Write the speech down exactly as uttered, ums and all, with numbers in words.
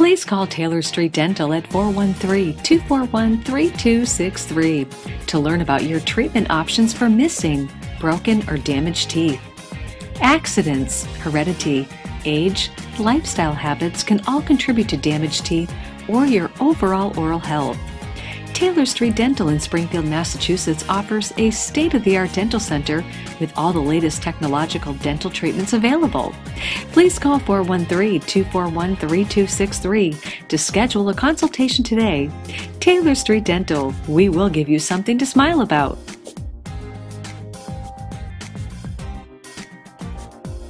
please call Taylor Street Dental at four one three, two four one, three two six three to learn about your treatment options for missing, broken, or damaged teeth. Accidents, heredity, age, lifestyle habits can all contribute to damaged teeth or your overall oral health. Taylor Street Dental in Springfield, Massachusetts offers a state-of-the-art dental center with all the latest technological dental treatments available. Please call four one three, two four one, three two six three to schedule a consultation today. Taylor Street Dental, we will give you something to smile about.